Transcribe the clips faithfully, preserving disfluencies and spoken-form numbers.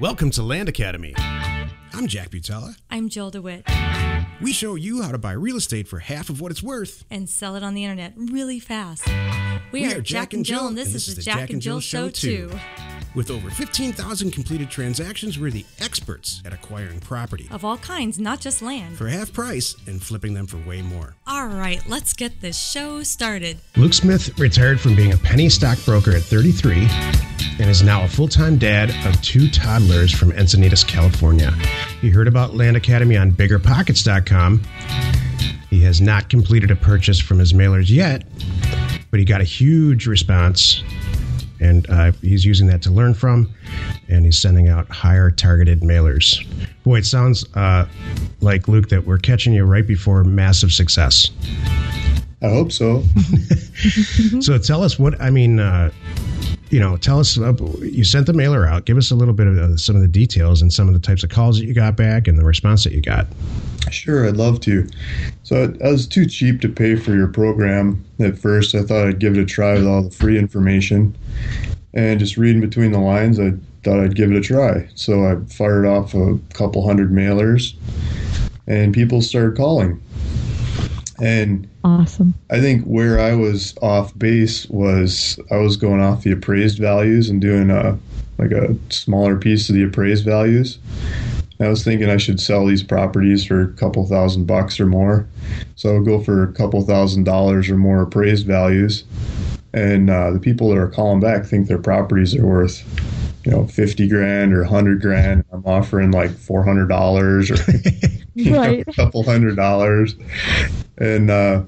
Welcome to Land Academy. I'm Jack Butala. I'm Jill DeWit. We show you how to buy real estate for half of what it's worth and sell it on the internet really fast. We, we are, are Jack and Jill, and this, and this is, is the Jack, Jack and Jill, Jill Show too. With over fifteen thousand completed transactions, we're the experts at acquiring property. Of all kinds, not just land. For half price and flipping them for way more. All right, let's get this show started. Luke Smith retired from being a penny stockbroker at thirty-three and is now a full-time dad of two toddlers from Encinitas, California. You heard about Land Academy on Bigger Pockets dot com. He has not completed a purchase from his mailers yet, but he got a huge response, and uh, he's using that to learn from, and he's sending out higher targeted mailers. Boy, it sounds uh, like, Luke, that we're catching you right before massive success. I hope so. So tell us what, I mean... Uh, You know, tell us, uh, you sent the mailer out. Give us a little bit of uh, some of the details and some of the types of calls that you got back and the response that you got. Sure, I'd love to. So I was too cheap to pay for your program at first. I thought I'd give it a try with all the free information. And just reading between the lines, I thought I'd give it a try. So I fired off a couple hundred mailers, and people started calling. And awesome. I think where I was off base was I was going off the appraised values and doing a, like a smaller piece of the appraised values. And I was thinking I should sell these properties for a couple thousand bucks or more. So I would go for a couple thousand dollars or more appraised values. And uh, the people that are calling back think their properties are worth, you know, fifty grand or one hundred grand. I'm offering like four hundred dollars or... Right. You know, a couple hundred dollars. And uh,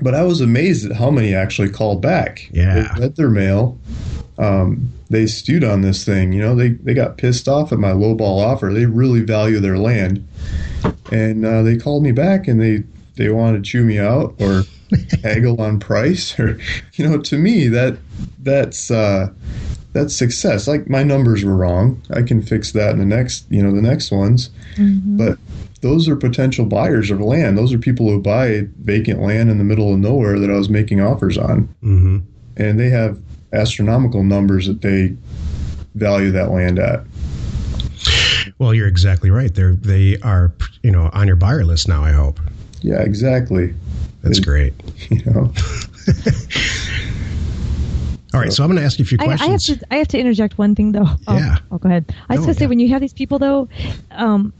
but I was amazed at how many actually called back. Yeah. They read their mail. Um, they stewed on this thing. You know, they, they got pissed off at my lowball offer. They really value their land. And uh, they called me back, and they, they wanted to chew me out or haggle on price. Or, you know, to me, that that's... Uh, That's success. Like, my numbers were wrong. I can fix that in the next, you know, the next ones. Mm-hmm. But those are potential buyers of land. Those are people who buy vacant land in the middle of nowhere that I was making offers on. Mm-hmm. And they have astronomical numbers that they value that land at. Well, you're exactly right. They're, they are, you know, on your buyer list now, I hope. Yeah, exactly. That's it, great. You know. All right, so I'm going to ask you a few questions. I, I, have, to, I have to interject one thing, though. Oh, yeah. Oh, go ahead. I was no, going to say, yeah. When you have these people, though, um,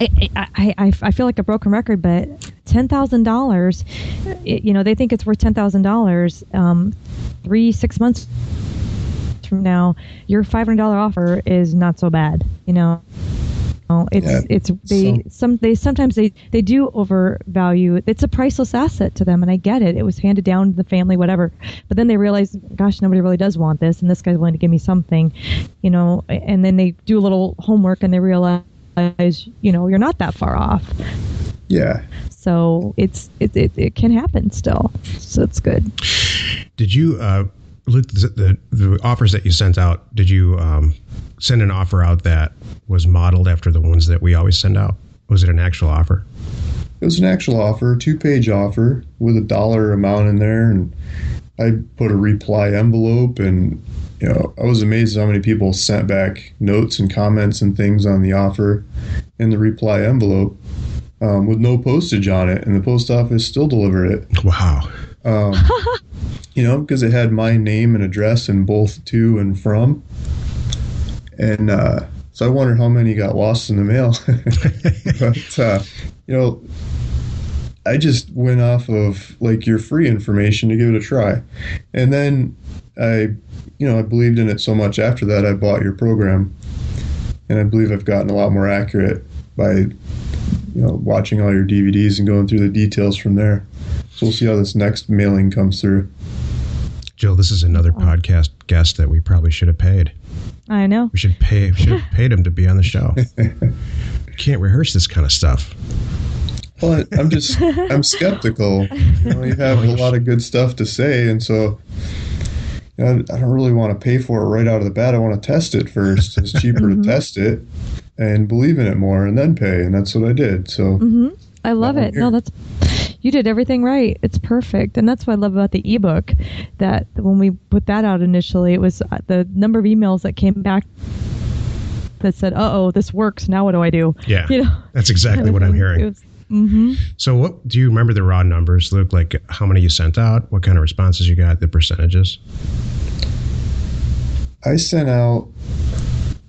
I, I, I, I feel like a broken record, but ten thousand dollars, you know, they think it's worth ten thousand dollars. Um, three, six months from now, your five hundred dollars offer is not so bad, you know. Oh, it's yeah, it's they so. some they sometimes they, they do overvalue. It's a priceless asset to them, and I get it. It was handed down to the family, whatever. But then they realize, gosh, nobody really does want this, and this guy's willing to give me something, you know. And then they do a little homework, and they realize, you know, you're not that far off. Yeah. So it's it it, it can happen still. So it's good. Did you uh, Luke, the the offers that you sent out? Did you um? send an offer out that was modeled after the ones that we always send out? Was it an actual offer? It was an actual offer, two-page offer with a dollar amount in there, and I put a reply envelope, and you know, I was amazed at how many people sent back notes and comments and things on the offer in the reply envelope um, with no postage on it, and the post office still delivered it. Wow. Um, you know, because it had my name and address in both to and from. And uh, so I wondered how many got lost in the mail. But, uh, you know, I just went off of, like, your free information to give it a try. And then I, you know, I believed in it so much after that I bought your program. And I believe I've gotten a lot more accurate by, you know, watching all your D V Ds and going through the details from there. So we'll see how this next mailing comes through. Jill, this is another podcast guest that we probably should have paid. I know. We should pay. We should have paid him to be on the show. We can't rehearse this kind of stuff. Well, I'm just, I'm skeptical. You know, you have a lot of good stuff to say, and so you know, I don't really want to pay for it right out of the bat. I want to test it first. It's cheaper mm-hmm. to test it and believe in it more, and then pay. And that's what I did. So mm-hmm. I love it. Here. No, that's. you did everything right. It's perfect. And that's what I love about the ebook, that when we put that out initially, it was the number of emails that came back that said, uh-oh, this works. Now what do I do? Yeah, you know? That's exactly what I'm hearing. It was, mm-hmm. So what do you remember the raw numbers, Luke? Like how many you sent out, what kind of responses you got, the percentages? I sent out,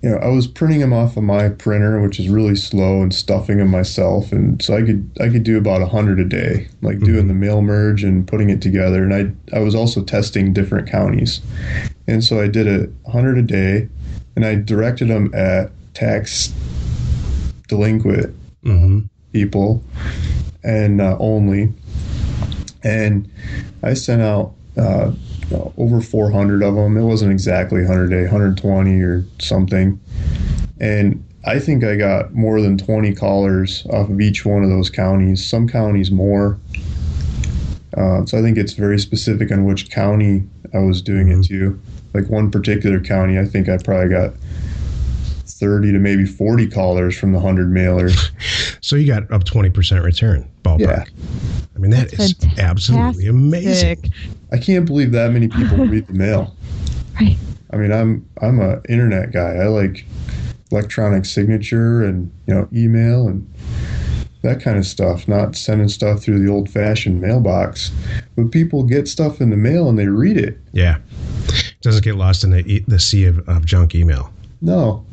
you know, I was printing them off of my printer, which is really slow, and stuffing them myself. And so I could I could do about one hundred a day, like mm-hmm. doing the mail merge and putting it together. And I, I was also testing different counties. And so I did a one hundred a day, and I directed them at tax delinquent mm-hmm. people and uh, only. And I sent out... Uh, over four hundred of them. It wasn't exactly one hundred a day, one hundred twenty or something. And I think I got more than twenty callers off of each one of those counties, some counties more. Uh, so I think it's very specific on which county I was doing mm-hmm. it to. Like one particular county, I think I probably got thirty to maybe forty callers from the one hundred mailers. So you got up twenty percent return, ballpark. Yeah. I mean, that That's is fantastic. Absolutely amazing. I can't believe that many people read the mail. Right. I mean, I'm I'm a internet guy. I like electronic signature and, you know, email and that kind of stuff, not sending stuff through the old-fashioned mailbox. But people get stuff in the mail and they read it. Yeah. It doesn't get lost in the the sea of, of junk email. No.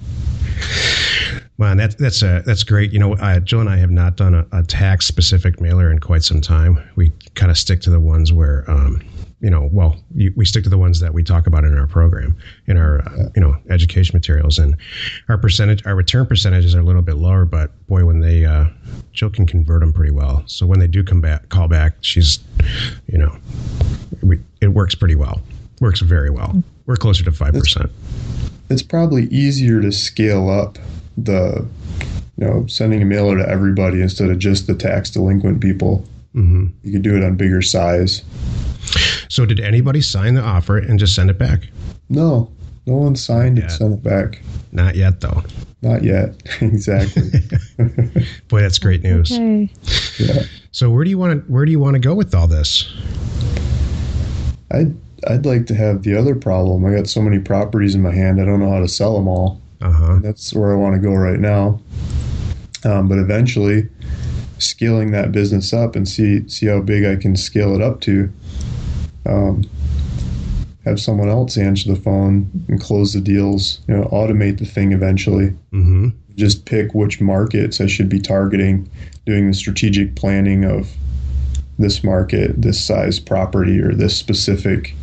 Man, that, that's a, that's great. You know, uh, Jill and I have not done a, a tax-specific mailer in quite some time. We kind of stick to the ones where, um, you know, well, you, we stick to the ones that we talk about in our program, in our, uh, you know, education materials. And our percentage, our return percentages are a little bit lower, but boy, when they, uh, Jill can convert them pretty well. So when they do come back, call back, she's, you know, we, it works pretty well. Works very well. We're closer to five percent. It's, it's probably easier to scale up the, you know, sending a mailer to everybody instead of just the tax delinquent people. Mm-hmm. You could do it on bigger size. So did anybody sign the offer and just send it back? No, no one signed it, sent it back. Not yet, though. Not yet. Exactly. Boy, that's great news. Okay. Yeah. So where do you want to, where do you want to go with all this? I'd, I'd like to have the other problem. I got so many properties in my hand. I don't know how to sell them all. Uh-huh. That's where I want to go right now. Um, but eventually, scaling that business up and see see how big I can scale it up to. Um, have someone else answer the phone and close the deals. You know, automate the thing eventually. Mm-hmm. Just pick which markets I should be targeting. Doing the strategic planning of this market, this size property, or this specific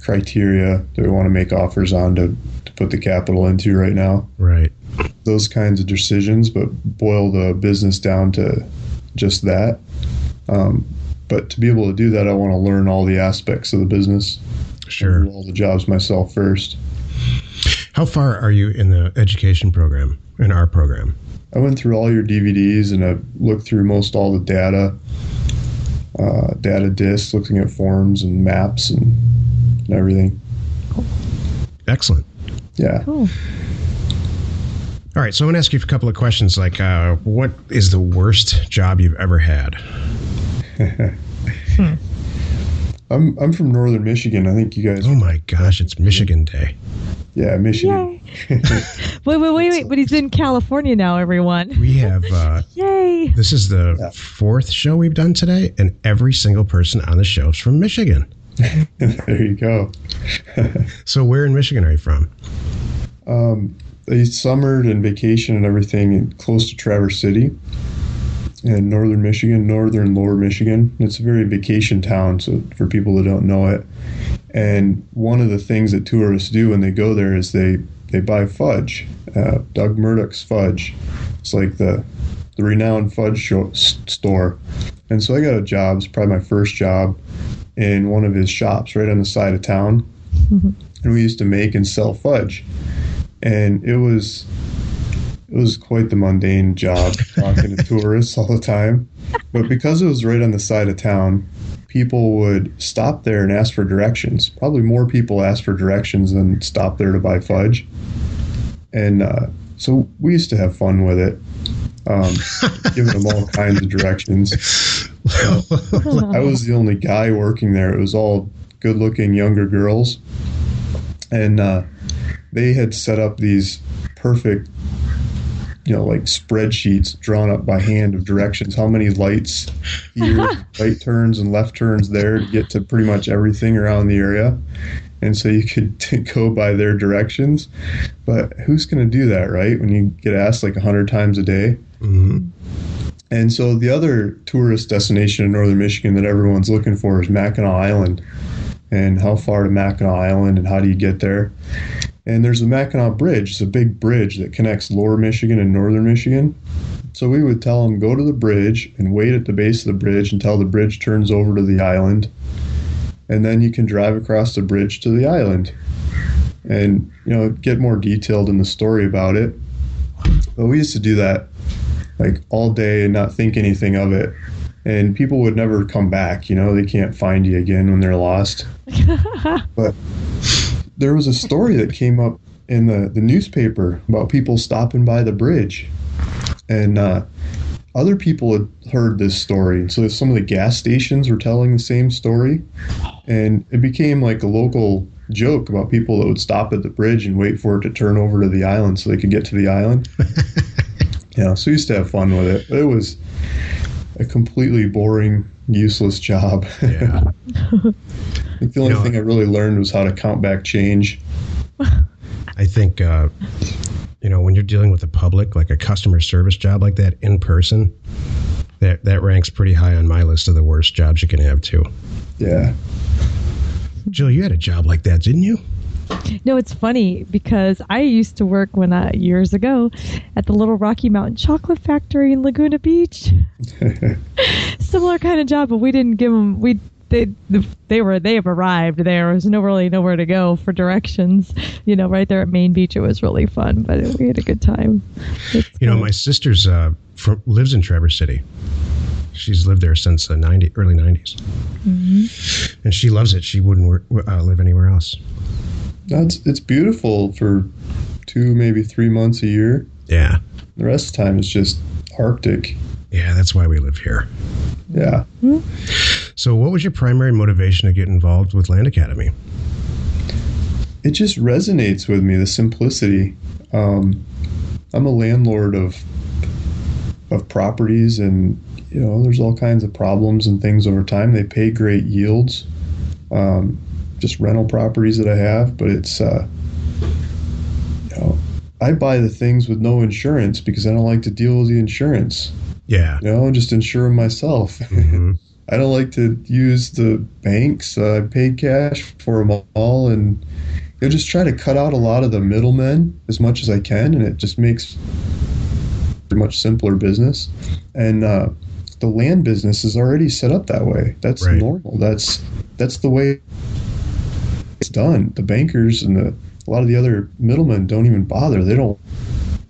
criteria that we want to make offers on to, to put the capital into right now. Right. Those kinds of decisions, but boil the business down to just that. Um, but to be able to do that, I want to learn all the aspects of the business. Sure. Do all the jobs myself first. How far are you in the education program, in our program? I went through all your D V Ds and I looked through most all the data, uh, data discs, looking at forms and maps and and everything. Cool. Excellent. Yeah. Cool. All right. So I'm going to ask you a couple of questions. Like, uh, what is the worst job you've ever had? hmm. I'm I'm from Northern Michigan. I think you guys. Oh my gosh! It's Michigan Day. Yeah, Michigan. Yay. wait, wait, wait, wait! But he's in California now, everyone. We have. Uh, Yay! This is the yeah. fourth show we've done today, and every single person on the show is from Michigan. There you go. So where in Michigan are you from? Um, I summered and vacationed and everything close to Traverse City in northern Michigan, northern lower Michigan. It's a very vacation town, so for people that don't know it. And one of the things that tourists do when they go there is they, they buy fudge, uh, Doug Murdoch's fudge. It's like the, the renowned fudge show, s- store. And so I got a job, it's probably my first job, in one of his shops right on the side of town. Mm-hmm. And we used to make and sell fudge. And it was it was quite the mundane job, talking to tourists all the time. But because it was right on the side of town, people would stop there and ask for directions. Probably more people asked for directions than stop there to buy fudge. And uh, so we used to have fun with it. um, giving them all kinds of directions. Uh, I was the only guy working there. It was all good-looking younger girls, and uh, they had set up these perfect, you know, like spreadsheets drawn up by hand of directions, how many lights here, right turns and left turns there to get to pretty much everything around the area. And so you could t- go by their directions. But who's going to do that, right, when you get asked like a hundred times a day? Mm-hmm. And so the other tourist destination in northern Michigan that everyone's looking for is Mackinac Island. And how far to Mackinac Island and how do you get there? And there's the Mackinac Bridge. It's a big bridge that connects lower Michigan and northern Michigan. So we would tell them, go to the bridge and wait at the base of the bridge until the bridge turns over to the island. And then you can drive across the bridge to the island and, you know, get more detailed in the story about it. But we used to do that like all day and not think anything of it. And people would never come back, you know, they can't find you again when they're lost. But there was a story that came up in the, the newspaper about people stopping by the bridge. And uh, other people had heard this story. And so some of the gas stations were telling the same story. And it became like a local joke about people that would stop at the bridge and wait for it to turn over to the island so they could get to the island. Yeah, so we used to have fun with it. It was a completely boring, useless job. Yeah. I think the only you know, thing I really learned was how to count back change. I think, uh, you know, when you're dealing with the public, like a customer service job like that in person, that that ranks pretty high on my list of the worst jobs you can have too. Yeah. Jill, you had a job like that, didn't you? No, it's funny because I used to work when I, years ago at the Little Rocky Mountain Chocolate Factory in Laguna Beach. Similar kind of job, but we didn't give them. We they they were they have arrived. There was no really nowhere to go for directions. You know, right there at Main Beach, it was really fun, but it, we had a good time. It's you fun. know, my sister's uh, from, lives in Traverse City. She's lived there since the ninety early nineties, mm-hmm. and she loves it. She wouldn't work, uh, live anywhere else. That's it's beautiful for two, maybe three months a year. Yeah. The rest of the time is just Arctic. Yeah, that's why we live here. Yeah. Mm-hmm. So what was your primary motivation to get involved with Land Academy? It just resonates with me, the simplicity. Um, I'm a landlord of of properties, and you know, there's all kinds of problems and things over time. They pay great yields. Um just rental properties that I have, but it's, uh, you know, I buy the things with no insurance because I don't like to deal with the insurance. Yeah. You know, just insure them myself. Mm-hmm. I don't like to use the banks. Uh, I paid cash for them all, and you know, just try to cut out a lot of the middlemen as much as I can. And it just makes a much simpler business. And, uh, the land business is already set up that way. That's right. Normal. That's, that's the way it's done. The bankers and the a lot of the other middlemen don't even bother. They don't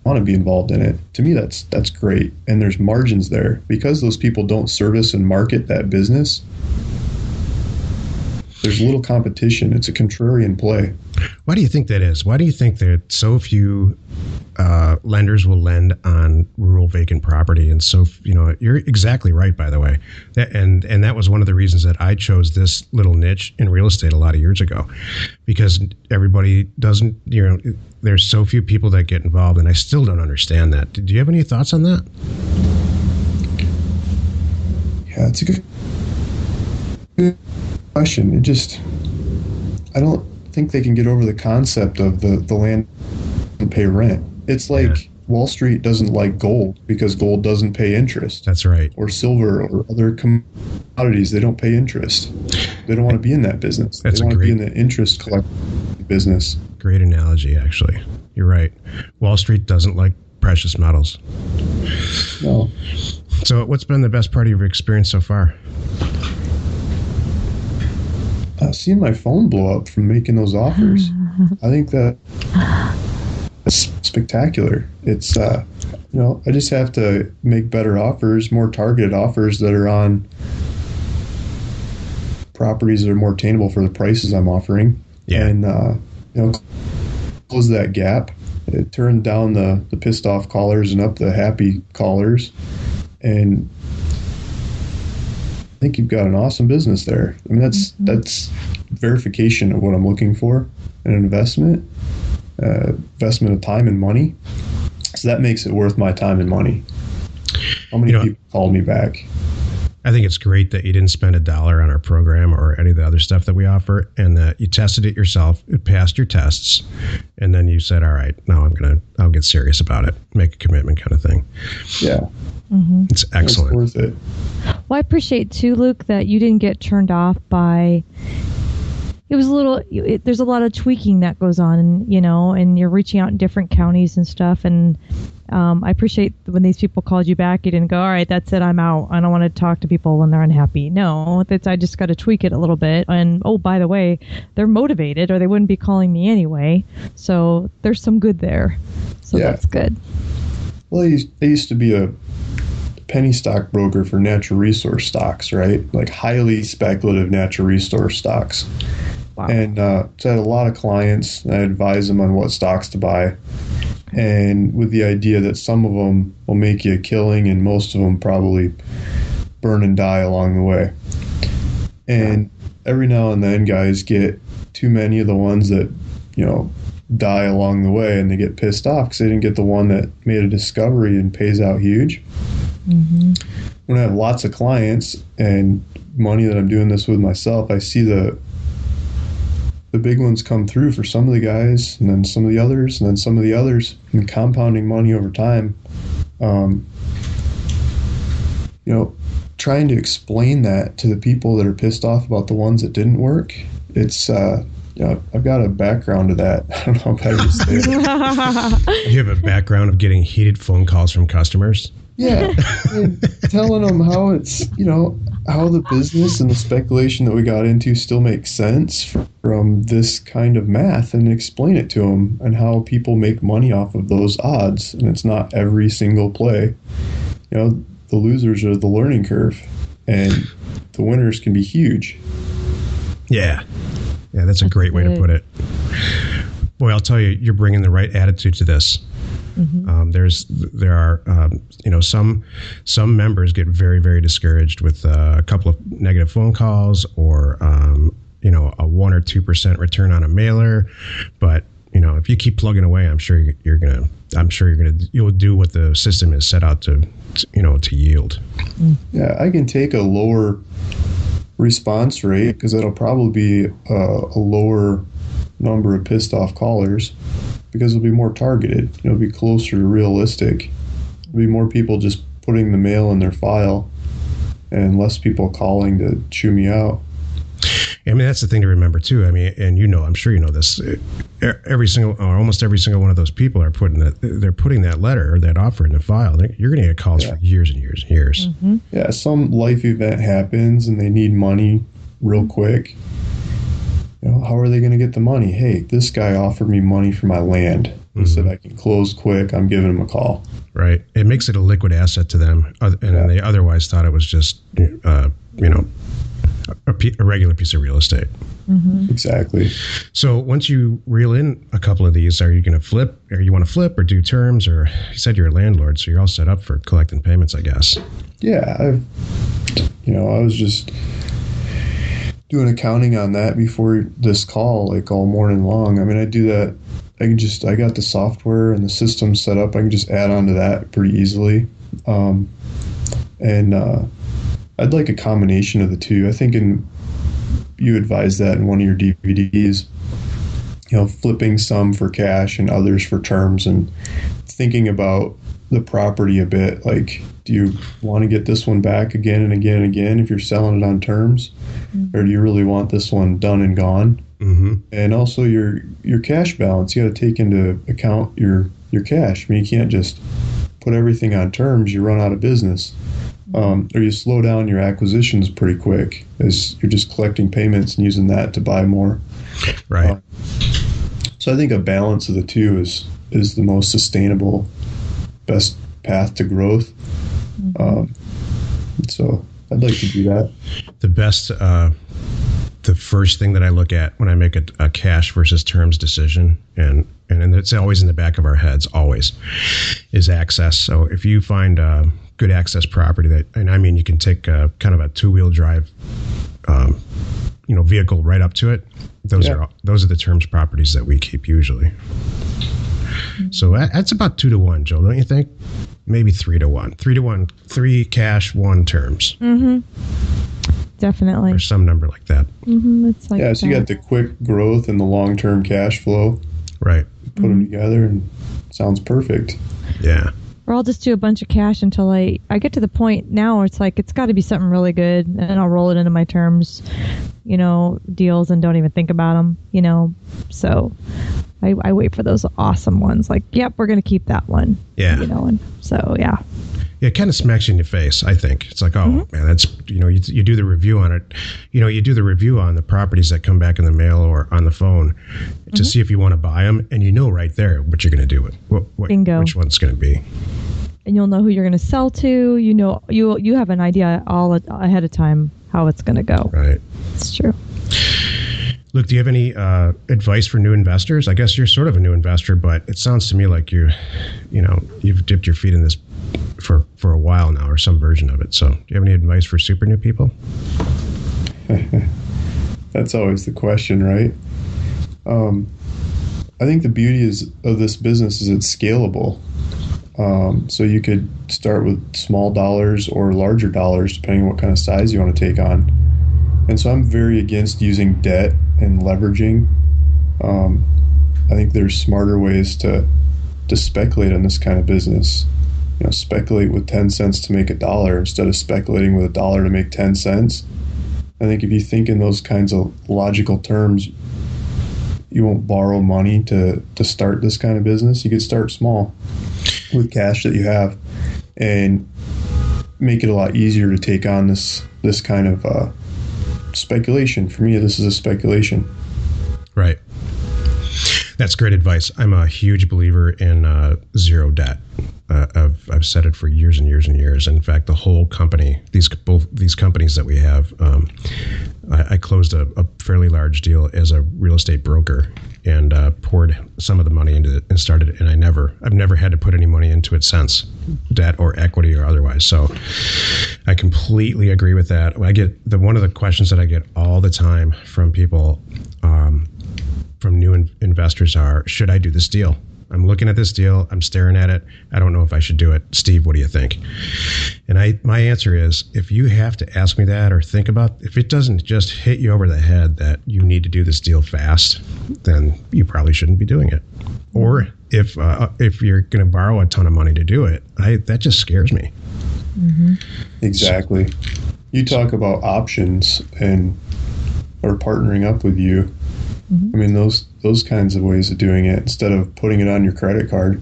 want to be involved in it. To me, that's that's great. And there's margins there because those people don't service and market that business. There's little competition. It's a contrarian play. Why do you think that is? Why do you think that so few uh, lenders will lend on rural vacant property? And so, you know, you're exactly right, by the way. That, and, and that was one of the reasons that I chose this little niche in real estate a lot of years ago, because everybody doesn't, you know, there's so few people that get involved, and I still don't understand that. Do you have any thoughts on that? Yeah, it's a good question. It just, I don't think they can get over the concept of the, the land and pay rent. It's like yeah. Wall Street doesn't like gold because gold doesn't pay interest. That's right. Or silver or other commodities. They don't pay interest. They don't want to be in that business. That's they want great, to be in the interest collection business. Great analogy, actually. You're right. Wall Street doesn't like precious metals. No. So what's been the best part of your experience so far? I've seen my phone blow up from making those offers. I think that that's spectacular. It's, uh, you know, I just have to make better offers, more targeted offers that are on properties that are more attainable for the prices I'm offering. Yeah. And, uh, you know, close that gap. It turned down the, the pissed off callers and up the happy callers. And I think you've got an awesome business there. I mean, that's mm-hmm. that's verification of what I'm looking for in an investment, uh, investment of time and money. So that makes it worth my time and money. How many you know, people called me back? I think it's great that you didn't spend a dollar on our program or any of the other stuff that we offer, and that you tested it yourself, it passed your tests, and then you said, all right, now I'm going to, I'll get serious about it, make a commitment kind of thing. Yeah. Mm-hmm. It's excellent. It's worth it. Well, I appreciate too, Luke, that you didn't get turned off by, it was a little, it, there's a lot of tweaking that goes on, and, you know, and you're reaching out in different counties and stuff, and Um, I appreciate when these people called you back, you didn't go, all right, that's it, I'm out. I don't want to talk to people when they're unhappy. No, that's, I just got to tweak it a little bit. And, oh, by the way, they're motivated or they wouldn't be calling me anyway. So there's some good there. So yeah. That's good. Well, I used to be a penny stock broker for natural resource stocks, right? Like highly speculative natural resource stocks. Wow. And uh, so I had a lot of clients. And I advised them on what stocks to buy. And with the idea that some of them will make you a killing and most of them probably burn and die along the way. And every now and then guys get too many of the ones that, you know, die along the way, and they get pissed off because they didn't get the one that made a discovery and pays out huge. Mm-hmm. When I have lots of clients and money that I'm doing this with myself, I see the The big ones come through for some of the guys, and then some of the others, and then some of the others, and compounding money over time. Um, you know, trying to explain that to the people that are pissed off about the ones that didn't work. It's, uh, you know, I've got a background to that. I don't know if I can say it. You have a background of getting heated phone calls from customers. Yeah, and telling them how it's, you know, how the business and the speculation that we got into still makes sense from this kind of math, and explain it to them and how people make money off of those odds. And it's not every single play. You know, the losers are the learning curve, and the winners can be huge. Yeah. Yeah, that's, that's a great good. way to put it. Boy, I'll tell you, you're bringing the right attitude to this. Mm-hmm. Um, there's, there are, um, you know, some, some members get very, very discouraged with uh, a couple of negative phone calls, or, um, you know, a one or two percent return on a mailer. But, you know, if you keep plugging away, I'm sure you're going to, I'm sure you're going to, you'll do what the system is set out to, to, you know, to yield. Yeah. I can take a lower response rate because that'll probably be uh, a lower number of pissed off callers, because it'll be more targeted. You know, it'll be closer to realistic. It'll be more people just putting the mail in their file and less people calling to chew me out. I mean, that's the thing to remember too. I mean, and you know, I'm sure you know this, every single, or almost every single one of those people are putting that, they're putting that letter or that offer in the file. You're going to get calls yeah. for years and years and years. Mm-hmm. Yeah. Some life event happens and they need money real quick. You know, how are they going to get the money? Hey, this guy offered me money for my land. He mm-hmm. said I can close quick. I'm giving him a call. Right. It makes it a liquid asset to them. And yeah. they otherwise thought it was just, uh, you know, a, a regular piece of real estate. Mm-hmm. Exactly. So once you reel in a couple of these, are you going to flip, or you want to flip or do terms? Or you said you're a landlord, so you're all set up for collecting payments, I guess. Yeah. I've, you know, I was just doing accounting on that before this call, like all morning long. I mean, I do that. I can just, I got the software and the system set up. I can just add on to that pretty easily. Um, and uh, I'd like a combination of the two. I think in, you advise that in one of your D V Ds, you know, flipping some for cash and others for terms, and thinking about the property a bit. Like, do you want to get this one back again and again and again if you're selling it on terms? Mm-hmm. Or do you really want this one done and gone? Mm-hmm. And also your your cash balance. You got to take into account your, your cash. I mean, you can't just put everything on terms. You run out of business. Um, or you slow down your acquisitions pretty quick, as you're just collecting payments and using that to buy more. Right. Uh, so I think a balance of the two is is the most sustainable, best path to growth. Um, so I'd like to do that. The best, uh, the first thing that I look at when I make a, a cash versus terms decision, and, and and it's always in the back of our heads, always, is access. So if you find a good access property that, and I mean, you can take a, kind of a two-wheel drive, um, you know, vehicle right up to it. Those yeah. are those are the terms properties that we keep usually. So that's about two to one, Joe, don't you think? Maybe three to one. Three to one. Three cash, one terms. Mm-hmm. Definitely. Or some number like that. Mm-hmm. It's like yeah, so that. You got the quick growth and the long-term cash flow. Right. Put mm-hmm. them together and it sounds perfect. Yeah. Or I'll just do a bunch of cash until I, I get to the point now where it's like it's got to be something really good, and I'll roll it into my terms, you know, deals, and don't even think about them, you know. So I, I wait for those awesome ones. Like, yep, we're going to keep that one. Yeah. You know, and so, yeah. Yeah, it kind of smacks you in your face, I think. It's like, oh, mm-hmm. man, that's, you know, you, you do the review on it. You know, you do the review on the properties that come back in the mail or on the phone mm-hmm. to see if you want to buy them. And you know right there what you're going to do with what, what, Bingo. Which one's going to be. And you'll know who you're going to sell to. You know, you you have an idea all ahead of time how it's going to go. Right. It's true. Luke, do you have any uh, advice for new investors? I guess you're sort of a new investor, but it sounds to me like you, you know, you've dipped your feet in this for, for a while now, or some version of it. So, do you have any advice for super new people? That's always the question, right? Um, I think the beauty is of this business is it's scalable. Um, so you could start with small dollars or larger dollars, depending on what kind of size you want to take on. And so I'm very against using debt and leveraging. Um, I think there's smarter ways to to speculate on this kind of business. You know, speculate with ten cents to make a dollar instead of speculating with a dollar to make ten cents. I think if you think in those kinds of logical terms, you won't borrow money to, to start this kind of business. You could start small with cash that you have and make it a lot easier to take on this, this kind of uh, speculation. For me, this is a speculation. Right. That's great advice. I'm a huge believer in uh, zero debt. Uh, I've, I've said it for years and years and years. In fact, the whole company, these both these companies that we have, um, I, I closed a, a fairly large deal as a real estate broker and uh, poured some of the money into it and started it. And I never, I've never had to put any money into it since, debt or equity or otherwise. So I completely agree with that. I get the one of the questions that I get all the time from people. Um, from new in- investors are, should I do this deal? I'm looking at this deal. I'm staring at it. I don't know if I should do it. Steve, what do you think? And I, my answer is, if you have to ask me that or think about, if it doesn't just hit you over the head that you need to do this deal fast, then you probably shouldn't be doing it. Or if, uh, if you're going to borrow a ton of money to do it, I, that just scares me. Mm-hmm. Exactly. You talk about options and, or partnering up with you. Mm-hmm. I mean, those those kinds of ways of doing it, instead of putting it on your credit card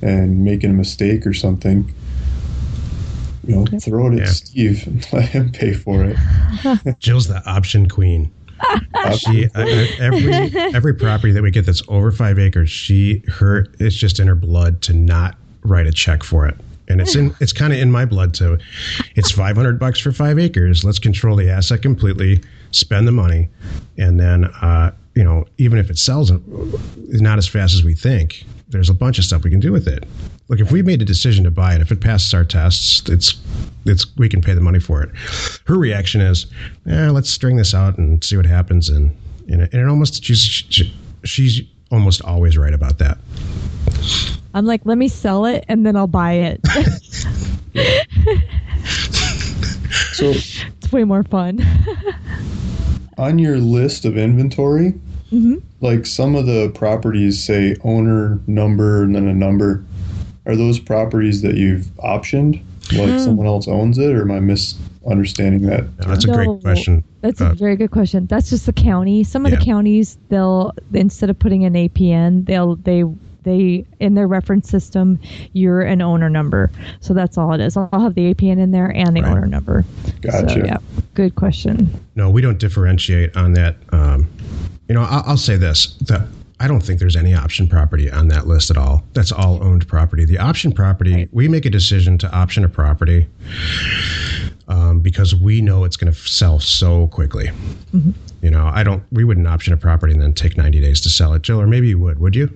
and making a mistake or something, you know, throw it yeah. at Steve and let him pay for it. Jill's the option queen. She, I, I, every every property that we get that's over five acres, she her it's just in her blood to not write a check for it. And it's in, it's kind of in my blood too. It's five hundred bucks for five acres. Let's control the asset completely, spend the money. And then, uh, you know, even if it sells not as fast as we think, there's a bunch of stuff we can do with it. Look, if we made a decision to buy it, if it passes our tests, it's, it's, we can pay the money for it. Her reaction is, eh, let's string this out and see what happens. And, and it, and it almost, she's, she's almost always right about that. I'm like, let me sell it and then I'll buy it. So it's way more fun. On your list of inventory, mm-hmm. like some of the properties say owner, number, and then a number. Are those properties that you've optioned? Like mm. someone else owns it, or am I misunderstanding that? No, that's a no, great question. That's uh, a very good question. That's just the county. Some of yeah. the counties, they'll instead of putting an A P N, they'll they. They in their reference system, you're an owner number. So that's all it is. I'll have the A P N in there and the right. owner number. Gotcha. So, yeah, good question. No, we don't differentiate on that. Um, you know, I'll, I'll say this. The, I don't think there's any option property on that list at all. That's all owned property. The option property, right. we make a decision to option a property. um, because we know it's going to sell so quickly. Mm-hmm. You know, I don't, we wouldn't option a property and then take ninety days to sell it, Jill, or maybe you would, would you?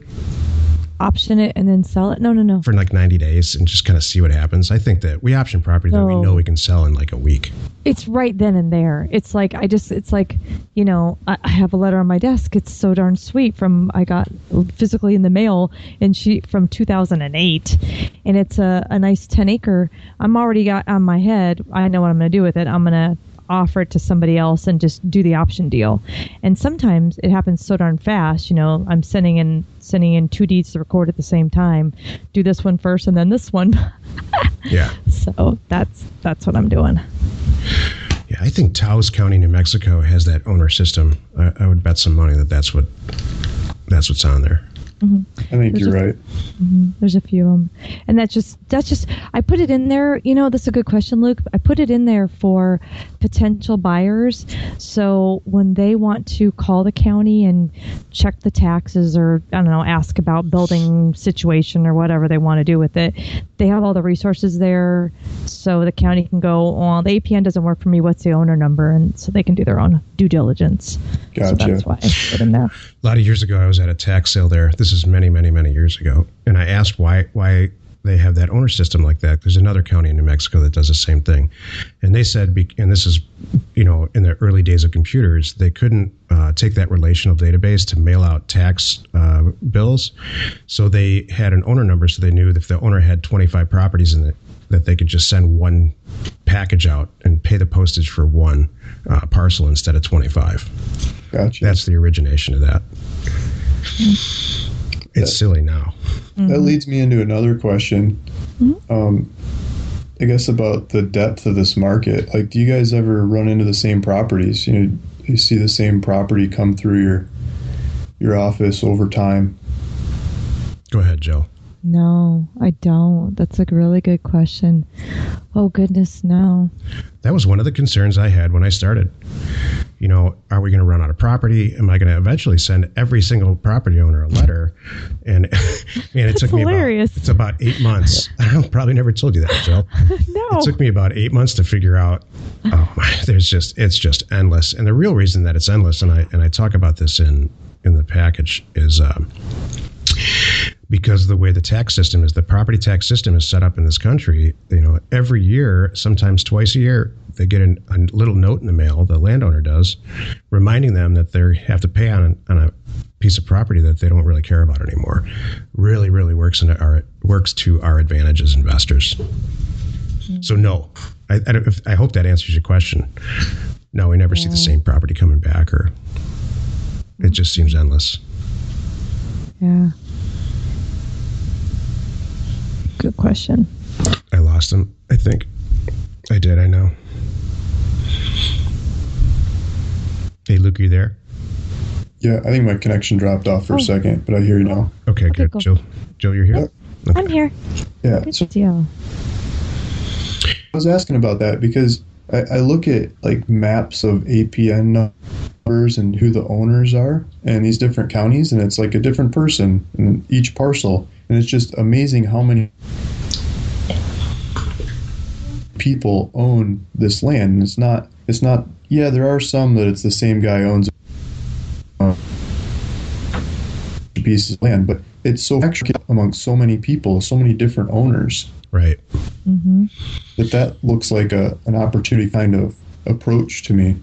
Option it and then sell it? No, no, no. For like ninety days and just kind of see what happens. I think that we option property so, that we know we can sell in like a week. It's right then and there. It's like, I just, it's like, you know, I, I have a letter on my desk. It's so darn sweet from, I got physically in the mail and she, from two thousand eight. And it's a, a nice ten acre. I'm already got on my head. I know what I'm going to do with it. I'm going to offer it to somebody else and just do the option deal. And sometimes it happens so darn fast, you know, I'm sending in sending in two deeds to record at the same time. Do this one first and then this one. Yeah. So that's that's what I'm doing. Yeah, I think Taos County, New Mexico has that owner system. I, I would bet some money that that's what that's what's on there. Mm-hmm. I think there's you're a, right. Mm-hmm, there's a few of them, and that's just that's just I put it in there. You know, that's a good question, Luke. I put it in there for potential buyers, so when they want to call the county and check the taxes, or I don't know, ask about building situation or whatever they want to do with it, they have all the resources there, so the county can go, oh, the A P N doesn't work for me. What's the owner number? And so they can do their own due diligence. Gotcha. So that's why I put in there. A lot of years ago, I was at a tax sale there. This is many, many, many years ago. And I asked why why they have that owner system like that. There's another county in New Mexico that does the same thing. And they said, and this is, you know, in the early days of computers, they couldn't uh, take that relational database to mail out tax uh, bills. So they had an owner number, so they knew that if the owner had twenty-five properties in it, that they could just send one package out and pay the postage for one uh, parcel instead of twenty-five. Gotcha. That's the origination of that. It's that, silly now. Mm-hmm. That leads me into another question. Mm-hmm. Um, I guess about the depth of this market. Like, do you guys ever run into the same properties? You know, you see the same property come through your your office over time. Go ahead, Jill. No, I don't. That's a really good question. Oh, goodness, no. That was one of the concerns I had when I started. You know, are we going to run out of property? Am I going to eventually send every single property owner a letter? And and it That's took me hilarious. About, it's about eight months. I probably never told you that, Jill. No. It took me about eight months to figure out, oh, my, there's just, it's just endless. And the real reason that it's endless, and I, and I talk about this in, in the package, is... Um, because the way the tax system is, the property tax system is set up in this country, you know, every year, sometimes twice a year, they get an, a little note in the mail, the landowner does, reminding them that they have to pay on, on a piece of property that they don't really care about anymore. Really, really works into our works to our advantage as investors. Mm-hmm. So no, I, I, don't, I hope that answers your question. No, we never yeah. see the same property coming back, or it just seems endless. Yeah. Good question. I lost him, I think. I did, I know. Hey, Luke, are you there? Yeah, I think my connection dropped off for oh. a second, but I hear you now. Okay, okay good. Cool. Jill, Jill, you're here? Yeah. Okay. I'm here. Yeah. Good so, deal. I was asking about that because I, I look at like maps of A P N numbers and who the owners are in these different counties, and it's like a different person in each parcel. And it's just amazing how many people own this land. And it's not, it's not, yeah, there are some that it's the same guy owns a piece of land, but it's so fractured among so many people, so many different owners. Right. Mm-hmm. That that looks like a, an opportunity kind of approach to me.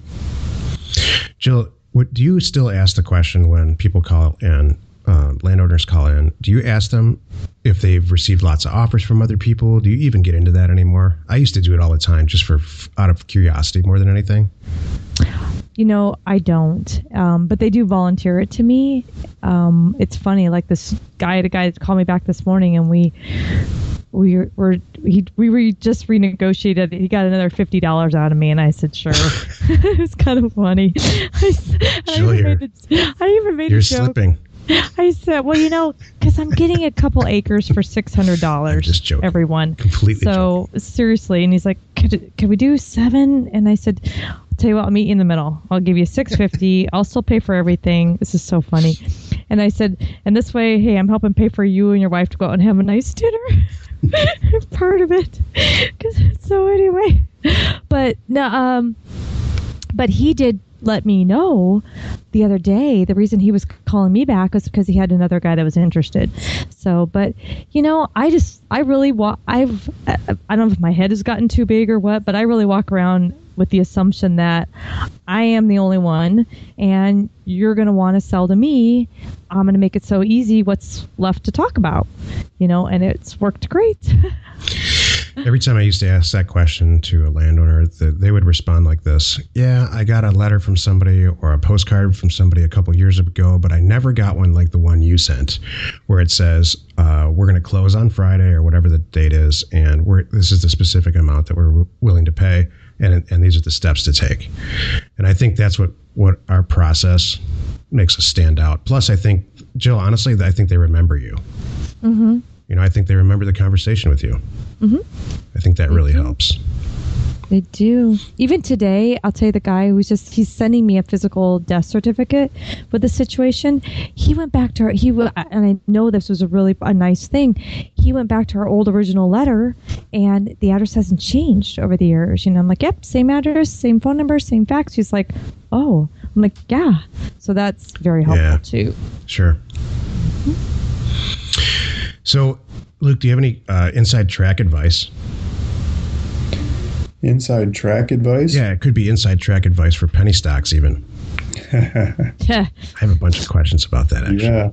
Jill, what, do you still ask the question when people call in? Uh, landowners call in, do you ask them if they've received lots of offers from other people? Do you even get into that anymore? I used to do it all the time just for out of curiosity more than anything. You know, I don't, um, but they do volunteer it to me. Um, it's funny, like this guy, the guy called me back this morning and we... We were he we were just renegotiated. He got another fifty dollars out of me, and I said sure. It was kind of funny. I, I even made a, I even made You're a joke. Slipping. I said, well, you know, because I'm getting a couple acres for six hundred dollars. Everyone completely. So joking. Seriously, and he's like, could could we do seven? And I said, I'll tell you what, I'll meet you in the middle. I'll give you six fifty. I'll still pay for everything. This is so funny. And I said, and this way, hey, I'm helping pay for you and your wife to go out and have a nice dinner. Part of it. Cause, so anyway, but no, um, but he did let me know the other day. The reason he was calling me back was because he had another guy that was interested. So, but you know, I just, I really walk, I've, I don't know if my head has gotten too big or what, but I really walk around with the assumption that I am the only one and you're going to want to sell to me. I'm going to make it so easy. What's left to talk about, you know, and it's worked great. Every time I used to ask that question to a landowner, they would respond like this. Yeah, I got a letter from somebody or a postcard from somebody a couple years ago, but I never got one like the one you sent where it says, uh, we're going to close on Friday or whatever the date is. And we're, this is the specific amount that we're willing to pay. And, and these are the steps to take. And I think that's what, what our process makes us stand out. Plus, I think, Jill, honestly, I think they remember you. Mm-hmm. You know, I think they remember the conversation with you. Mm-hmm. I think that they really do. helps. They do. Even today, I'll tell you, the guy who's just, he's sending me a physical death certificate with the situation. He went back to her, he, and I know this was a really a nice thing. He went back to our old original letter, and the address hasn't changed over the years. You know, I'm like, yep, same address, same phone number, same fax. She's like, oh. I'm like, yeah. So that's very helpful, yeah, too. Sure. Mm-hmm. So, Luke, do you have any uh, inside track advice? Inside track advice? Yeah, it could be inside track advice for penny stocks even. I have a bunch of questions about that, actually. Yeah,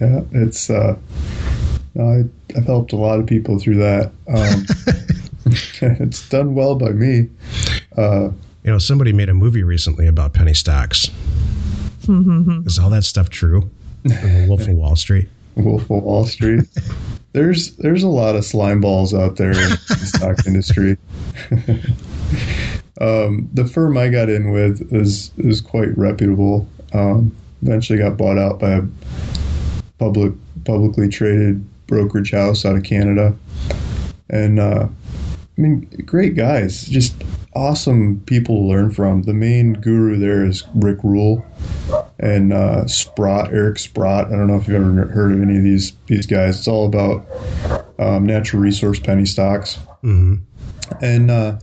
yeah, it's uh, I, I've helped a lot of people through that. Um, it's done well by me. Uh, you know, somebody made a movie recently about penny stocks. Is all that stuff true? Wolf of Wall Street? Wolf of Wall Street. There's there's a lot of slime balls out there in the stock industry. um, the firm I got in with is is quite reputable. Um, eventually got bought out by a public publicly traded brokerage house out of Canada, and uh, I mean, great guys, just awesome people to learn from. The main guru there is Rick Rule. And uh, Sprott, Eric Sprott. I don't know if you've ever heard of any of these these guys. It's all about um, natural resource penny stocks. Mm-hmm. And uh,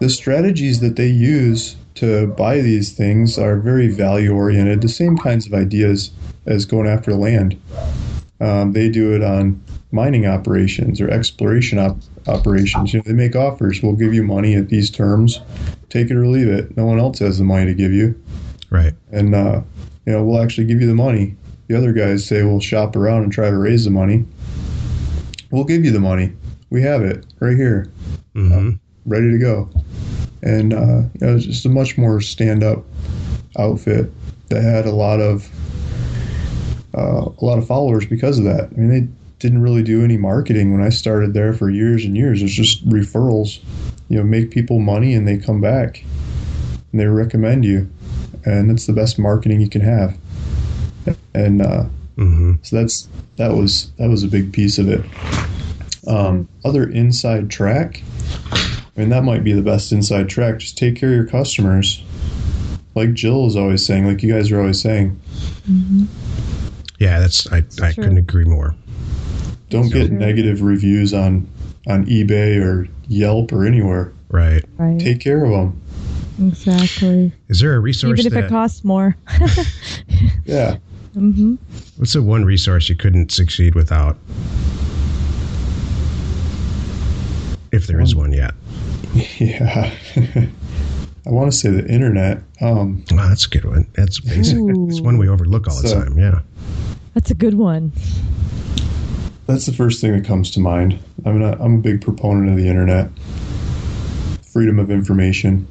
the strategies that they use to buy these things are very value-oriented, the same kinds of ideas as going after land. Um, they do it on mining operations or exploration op- operations. You know, they make offers. We'll give you money at these terms. Take it or leave it. No one else has the money to give you. Right. And, uh, you know, we'll actually give you the money. The other guys say, we'll shop around and try to raise the money. We'll give you the money. We have it right here. Mm-hmm. Uh, ready to go. And, uh, you know, it was just a much more stand-up outfit that had a lot of, uh, a lot of followers because of that. I mean, they didn't really do any marketing when I started there for years and years. It's just referrals, you know, make people money and they come back and they recommend you. And it's the best marketing you can have, and uh, mm-hmm. so that's that was that was a big piece of it. Um, other inside track, I mean, that might be the best inside track. Just take care of your customers, like Jill is always saying, like you guys are always saying. Mm-hmm. Yeah, that's I, that's I couldn't agree more. Don't get negative reviews on on eBay or Yelp or anywhere. Right. Right. Take care of them. Exactly. Is there a resource? Even if that, it costs more. Yeah. Mm-hmm. What's the one resource you couldn't succeed without? If there um, is one yet. Yeah. I want to say the internet. Um, wow, that's a good one. That's basic. Ooh. It's one we overlook all the so, time. Yeah. That's a good one. That's the first thing that comes to mind. I'm not, I'm a big proponent of the internet. Freedom of information.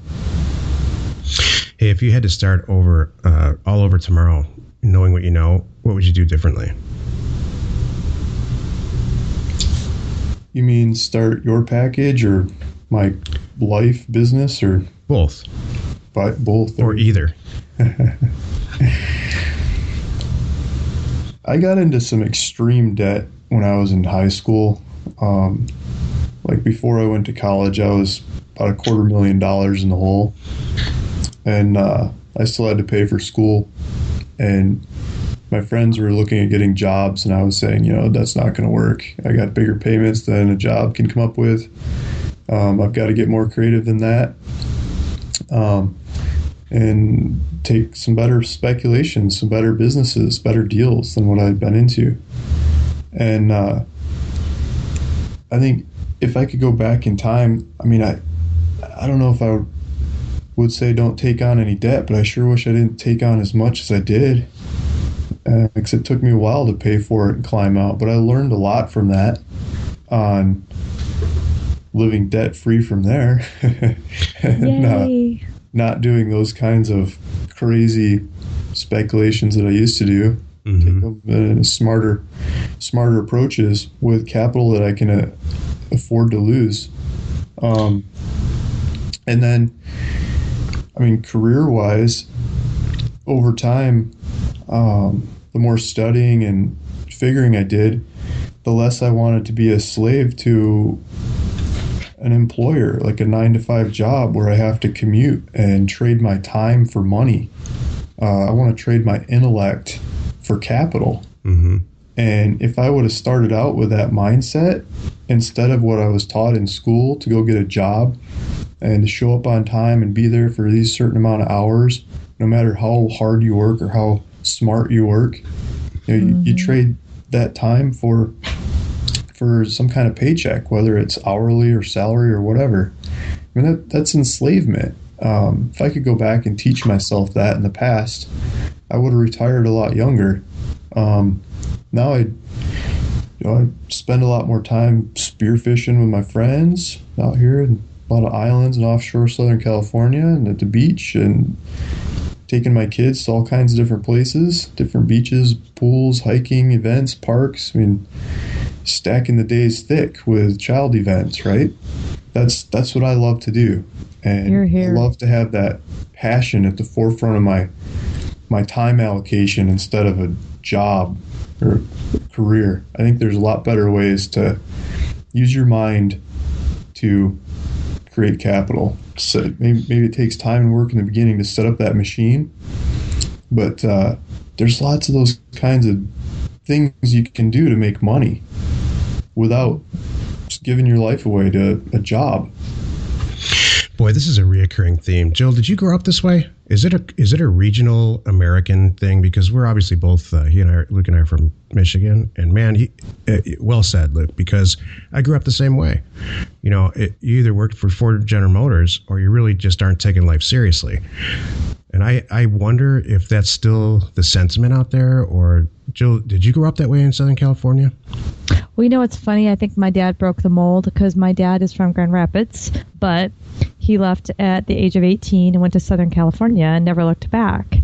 Hey, if you had to start over, uh, all over tomorrow, knowing what you know, what would you do differently? You mean start your package or my life business or both? But both or, or either. I got into some extreme debt when I was in high school. Um, like before I went to college, I was about a quarter million dollars in the hole. And uh, I still had to pay for school, and my friends were looking at getting jobs, and I was saying, you know, that's not going to work. I got bigger payments than a job can come up with. Um, I've got to get more creative than that, um, and take some better speculation, some better businesses, better deals than what I've been into. And uh, I think if I could go back in time, I mean, I, I don't know if I would say don't take on any debt, but I sure wish I didn't take on as much as I did. Uh, because it took me a while to pay for it and climb out, but I learned a lot from that on living debt free from there and uh, not doing those kinds of crazy speculations that I used to do. Mm-hmm. Take, uh, smarter, smarter approaches with capital that I can uh, afford to lose. Um, and then, I mean, career-wise, over time, um, the more studying and figuring I did, the less I wanted to be a slave to an employer, like a nine to five job where I have to commute and trade my time for money. Uh, I want to trade my intellect for capital. Mm-hmm. And if I would have started out with that mindset, instead of what I was taught in school to go get a job and to show up on time and be there for these certain amount of hours, no matter how hard you work or how smart you work, you know, mm-hmm. you, you trade that time for for some kind of paycheck, whether it's hourly or salary or whatever. I mean, that, that's enslavement. Um, if I could go back and teach myself that in the past, I would have retired a lot younger. Um, now I, you know, I spend a lot more time spearfishing with my friends out here in a lot of islands in offshore Southern California and at the beach, and taking my kids to all kinds of different places, different beaches, pools, hiking, events, parks. I mean, stacking the days thick with child events, right? That's that's what I love to do. And here, here. I love to have that passion at the forefront of my my time allocation instead of a job or career. I think there's a lot better ways to use your mind to create capital. So maybe, maybe it takes time and work in the beginning to set up that machine, but uh, there's lots of those kinds of things you can do to make money without just giving your life away to a job. Boy, this is a reoccurring theme. Jill, did you grow up this way? Is it a is it a regional American thing? Because we're obviously both uh, he and I, are, Luke and I, are from Michigan. And man, he, uh, well said, Luke. Because I grew up the same way. You know, it, you either worked for Ford General Motors or you really just aren't taking life seriously. And I, I wonder if that's still the sentiment out there. Or Jill, did you grow up that way in Southern California? Well, you know, it's funny. I think my dad broke the mold because my dad is from Grand Rapids, but he left at the age of eighteen and went to Southern California and never looked back.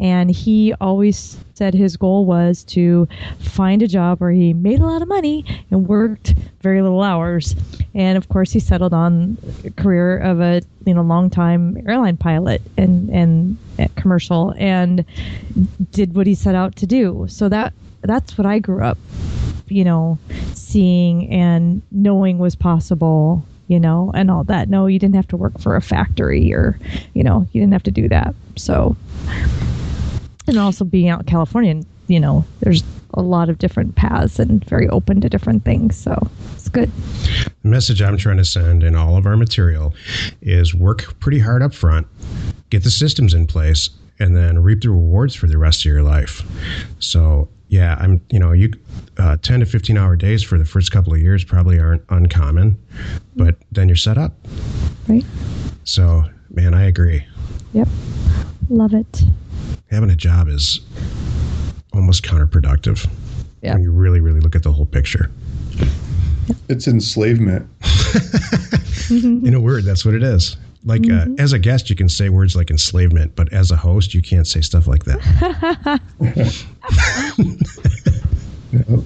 And he always said his goal was to find a job where he made a lot of money and worked very little hours. And of course, he settled on a career of a you know long-time airline pilot and and commercial, and did what he set out to do. So that that's what I grew up, you know, seeing and knowing was possible. You know, and all that. No, you didn't have to work for a factory or, you know, you didn't have to do that. So, and also being out in California, you know, there's a lot of different paths and very open to different things. So it's good. The message I'm trying to send in all of our material is work pretty hard up front, get the systems in place, and then reap the rewards for the rest of your life. So, yeah, I'm, you know, you uh, ten to fifteen hour days for the first couple of years probably aren't uncommon, but then you're set up. Right. So, man, I agree. Yep. Love it. Having a job is almost counterproductive. Yeah. When you really, really look at the whole picture. It's enslavement. In a word, that's what it is. Like, mm-hmm. uh, as a guest, you can say words like enslavement, but as a host, you can't say stuff like that. No.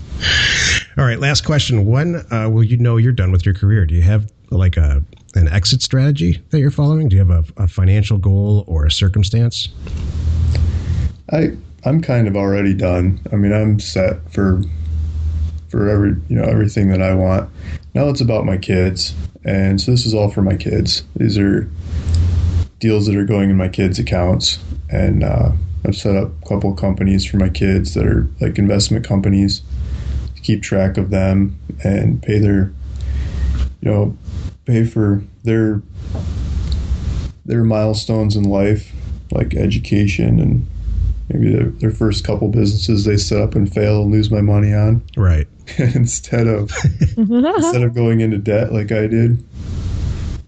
All right, last question. When uh, will you know you're done with your career? Do you have like a an exit strategy that you're following? Do you have a, a financial goal or a circumstance? I, I'm kind of already done. I mean, I'm set for for every you know everything that I want. Now it's about my kids. And so this is all for my kids. These are deals that are going in my kids' accounts. And uh, I've set up a couple companies for my kids that are like investment companies to keep track of them and pay their, you know, pay for their their milestones in life, like education and maybe their, their first couple businesses they set up and fail and lose my money on. Right. instead of instead of going into debt like I did.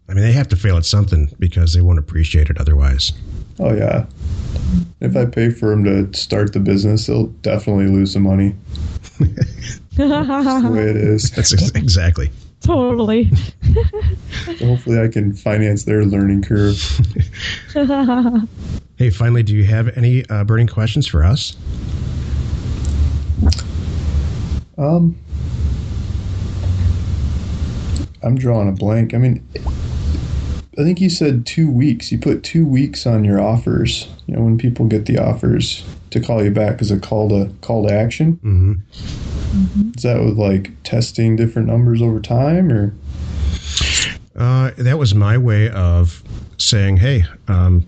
I mean, they have to fail at something because they won't appreciate it otherwise. Oh, yeah. If I pay for them to start the business, they'll definitely lose some money. That's the way it is. That's exactly. Totally. Hopefully I can finance their learning curve. Hey, finally, do you have any uh, burning questions for us? Um, I'm drawing a blank. I mean, I think you said two weeks. You put two weeks on your offers. You know, when people get the offers to call you back as a call to call to action. Mm-hmm. Mm-hmm. Is that with like testing different numbers over time, or? Uh, that was my way of saying, hey, um,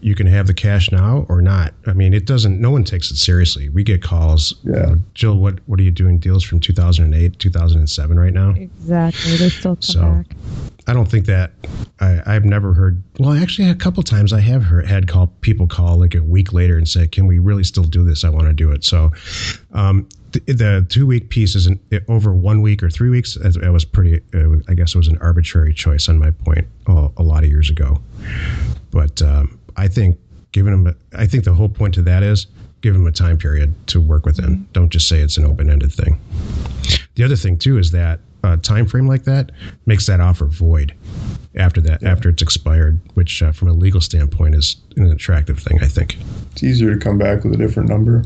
you can have the cash now or not. I mean, it doesn't. No one takes it seriously. We get calls. Yeah. You know, Jill, what what are you doing? Deals from two thousand and eight, two thousand and seven, right now. Exactly. They still come so, back. I don't think that I, I've never heard. Well, actually, a couple times I have heard, had call people call like a week later and say, "Can we really still do this? I want to do it." So, um, the, the two week piece isn't over one week or three weeks. That was pretty. Uh, I guess it was an arbitrary choice on my point a, a lot of years ago. But um, I think giving them. A, I think the whole point to that is give them a time period to work within. Mm-hmm. Don't just say it's an open ended thing. The other thing too is that. Uh, time frame like that makes that offer void after that yeah. after it's expired, which uh, from a legal standpoint is an attractive thing. I think it's easier to come back with a different number.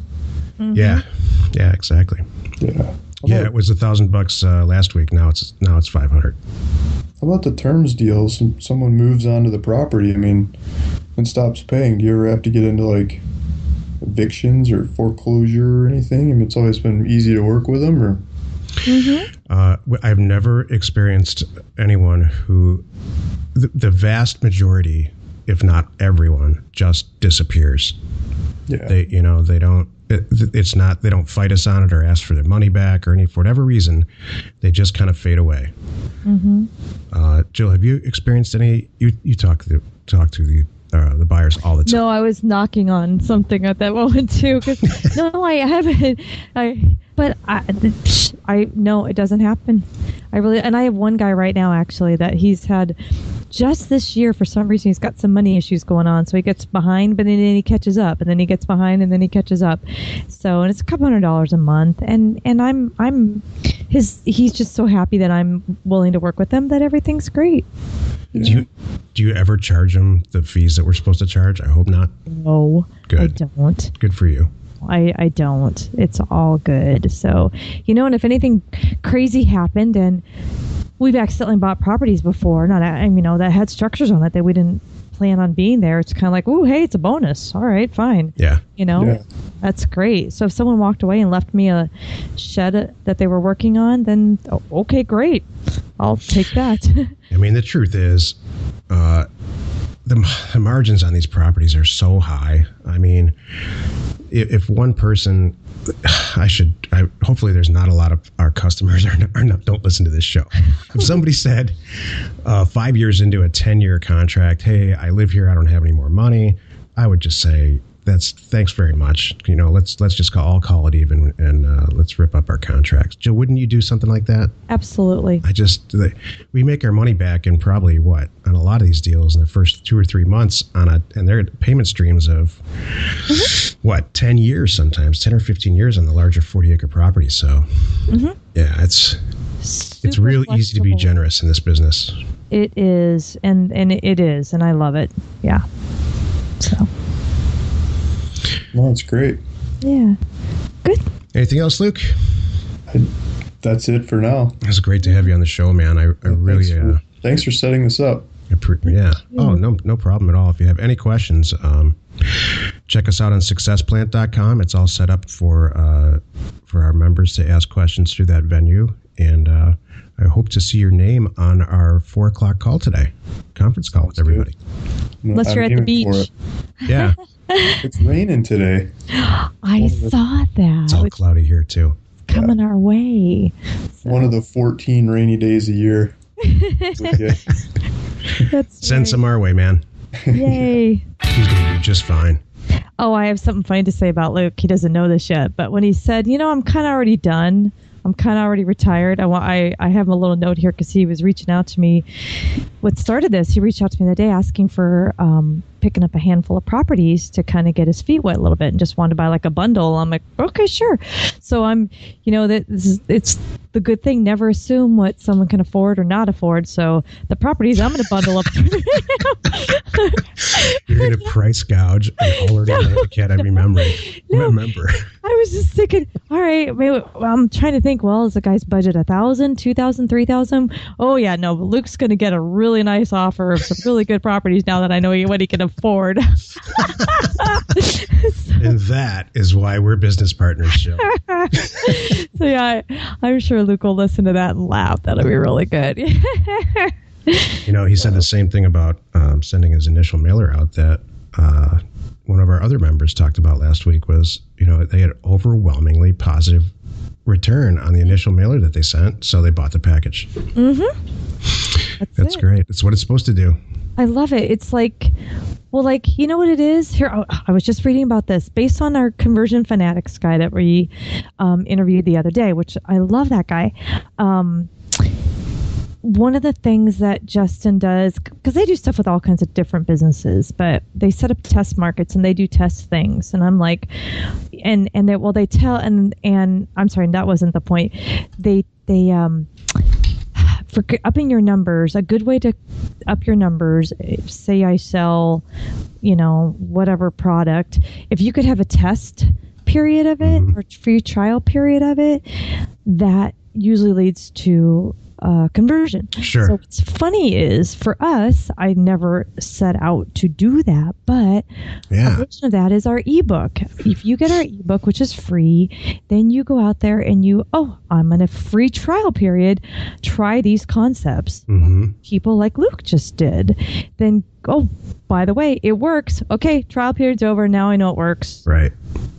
Mm-hmm. Yeah, yeah, exactly. Yeah, how yeah. About, it was a thousand bucks uh, last week. Now it's now it's five hundred. How about the terms deals? Someone moves onto the property. I mean, and stops paying. Do you ever have to get into like evictions or foreclosure or anything? I mean, it's always been easy to work with them, or. Mm-hmm. Uh, I've never experienced anyone who, the, the vast majority, if not everyone, just disappears. Yeah. They, you know, they don't. It, it's not. They don't fight us on it or ask for their money back or any for whatever reason. They just kind of fade away. Mm-hmm. Uh, Jill, have you experienced any? You you talk to talk to the. Uh, the buyers all the time. No, I was knocking on something at that moment too. Cause, no, I haven't. I but I, I no, it doesn't happen. I really and I have one guy right now actually that he's had just this year for some reason he's got some money issues going on, so he gets behind, but then he catches up, and then he gets behind, and then he catches up. So and it's a couple hundred dollars a month, and and I'm I'm his. He's just so happy that I'm willing to work with him that everything's great. Yeah. Do you do you ever charge them the fees that we're supposed to charge? I hope not. No, good. I don't. Good for you. I, I don't. It's all good. So, you know, and if anything crazy happened and we've accidentally bought properties before, not, I mean, you know, that had structures on it that we didn't plan on being there. It's kind of like, ooh, hey, it's a bonus. All right, fine. Yeah. You know, yeah. That's great. So if someone walked away and left me a shed that they were working on, then oh, okay, great. I'll take that. I mean, the truth is, uh, the, the margins on these properties are so high. I mean, if, if one person, I should, I, hopefully there's not a lot of our customers are, are not, don't listen to this show. If somebody said uh, five years into a ten-year contract, hey, I live here, I don't have any more money, I would just say, that's thanks very much. You know, let's let's just call, I'll call it even and uh, let's rip up our contracts. Jill, wouldn't you do something like that? Absolutely. I just they, we make our money back in probably what on a lot of these deals in the first two or three months on a and their payment streams of mm-hmm. what ten years sometimes ten or fifteen years on the larger forty acre property. So mm-hmm. yeah, it's Super it's really flexible. Easy to be generous in this business. It is, and and it is, and I love it. Yeah. So. No, it's great. Yeah. Good. Anything else, Luke? I, that's it for now. It's great to have you on the show, man. I, I yeah, really... Thanks for, uh, thanks for setting this up. Yeah. Oh, no no problem at all. If you have any questions, um, check us out on success plant dot com. It's all set up for, uh, for our members to ask questions through that venue. And uh, I hope to see your name on our four o'clock call today. Conference call that's with everybody. No, Unless I'm you're at the beach. Yeah. It's raining today. I saw that. It's all cloudy here, too. It's coming yeah. our way. So. One of the fourteen rainy days a year. Okay. That's Send right. some our way, man. Yay. He's going to do just fine. Oh, I have something funny to say about Luke. He doesn't know this yet. But when he said, you know, I'm kind of already done. I'm kind of already retired. I, want, I, I have a little note here because he was reaching out to me. What started this, he reached out to me the day asking for um, picking up a handful of properties to kind of get his feet wet a little bit and just wanted to buy like a bundle. I'm like, okay, sure. So I'm, you know, that this is, it's the good thing. Never assume what someone can afford or not afford. So the properties I'm going to bundle up. You're going to price gouge an already no, kid. I remember. No. Remember. I was just thinking, all right, maybe, well, I'm trying to think, well, is the guy's budget a thousand dollars, two thousand dollars, three thousand dollars? Oh, yeah, no, Luke's going to get a really nice offer of some really good properties now that I know what he can afford. So, and that is why we're business partners, Jill. So, yeah, I, I'm sure Luke will listen to that and laugh. That'll be really good. You know, he said the same thing about um, sending his initial mailer out that uh, one of our other members talked about last week was, you know, they had overwhelmingly positive return on the initial mailer that they sent, so they bought the package. Mm-hmm. That's, That's great. That's what it's supposed to do. I love it. It's like, well, like, you know what it is? Here, oh, I was just reading about this. Based on our Conversion Fanatics guy that we um, interviewed the other day, which I love that guy. Um, one of the things that Justin does, because they do stuff with all kinds of different businesses, but they set up test markets and they do test things. And I'm like, and, and they, well, they tell, and, and I'm sorry, that wasn't the point. They, they, um, for upping your numbers, a good way to up your numbers, say I sell, you know, whatever product, if you could have a test period of it or free trial period of it, that usually leads to uh, conversion. Sure. So what's funny is for us, I never set out to do that, but yeah. a version of that is our ebook. If you get our ebook, which is free, then you go out there and you, oh, I'm on a free trial period. Try these concepts. Mm-hmm. People like Luke just did. Then, oh, by the way, it works. Okay, trial period's over. Now I know it works. Right.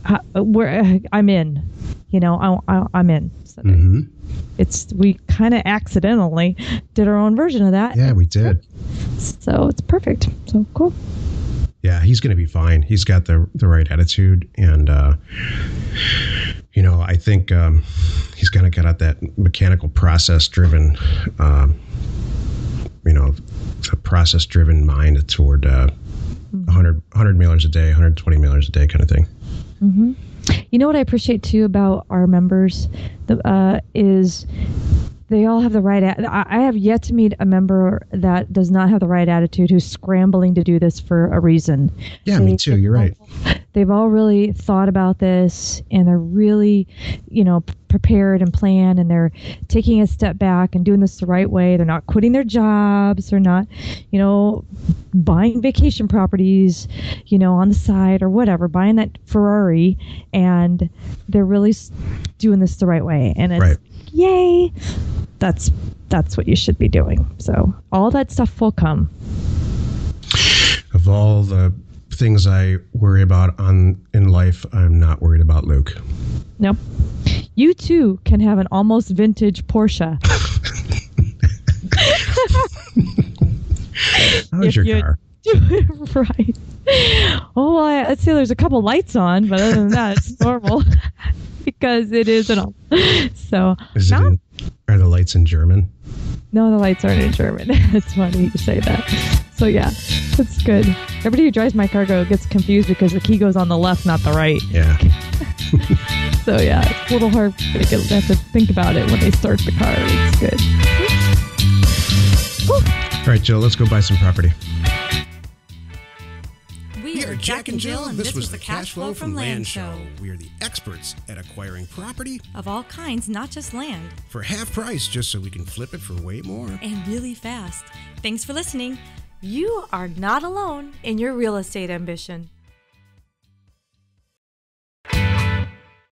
Uh, we're, I'm in. You know, I, I, I'm in. So mm-hmm. It's we kind of accidentally did our own version of that. Yeah, we did. So it's perfect. So cool. Yeah, he's going to be fine. He's got the the right attitude, and uh, you know, I think um, he's kind of got out that mechanical process driven, um, you know, a process driven mind toward uh, mm-hmm. one hundred mailers a day, one hundred twenty mailers a day, kind of thing. Mm-hmm. You know what I appreciate, too, about our members the, uh, is they all have the right attitude. I have yet to meet a member that does not have the right attitude who's scrambling to do this for a reason. Yeah, they, me too. You're right. They've all really thought about this, and they're really, you know, prepared and planned, and they're taking a step back and doing this the right way. They're not quitting their jobs. They're not, you know, buying vacation properties, you know, on the side or whatever, buying that Ferrari, and they're really doing this the right way. And it's, right. Yay. That's, that's what you should be doing. So all that stuff will come. Of all the things I worry about on in life, I'm not worried about Luke. Nope. You too can have an almost vintage Porsche. How's your car? Right. Oh, well, I, let's see. There's a couple lights on, but other than that, it's normal because it is an all. So is it in, are the lights in German? No, the lights aren't in German. It's funny you say that. So yeah, that's good. Everybody who drives my cargo gets confused because the key goes on the left, not the right. Yeah. So yeah, it's a little hard. They have to think about it when they start the car. It's good. Woo. All right, Jill, let's go buy some property. We are Jack and Jill, and this was the Cash Flow from Land Show. We are the experts at acquiring property of all kinds, not just land, for half price, just so we can flip it for way more and really fast. Thanks for listening. You are not alone in your real estate ambition.